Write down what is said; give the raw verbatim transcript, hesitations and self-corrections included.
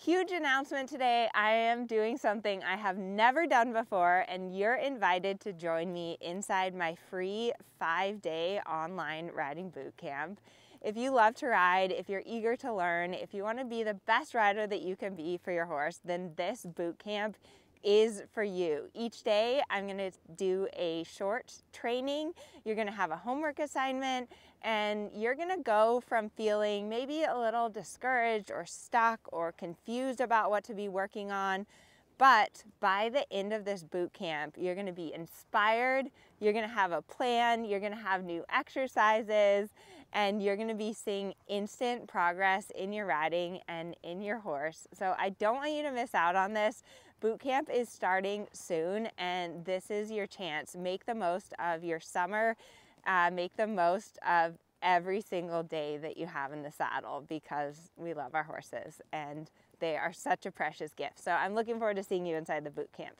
Huge announcement today. I am doing something I have never done before, and you're invited to join me inside my free five-day online riding boot camp. If you love to ride, if you're eager to learn, if you want to be the best rider that you can be for your horse, then this boot camp is for you. Each day I'm going to do a short training, you're going to have a homework assignment, and you're going to go from feeling maybe a little discouraged or stuck or confused about what to be working on. But by the end of this boot camp, you're going to be inspired, you're going to have a plan, you're going to have new exercises, and you're going to be seeing instant progress in your riding and in your horse. So I don't want you to miss out on this. Boot camp is starting soon, and this is your chance. Make the most of your summer, uh, make the most of every single day that you have in the saddle, because we love our horses and they are such a precious gift. So I'm looking forward to seeing you inside the boot camp.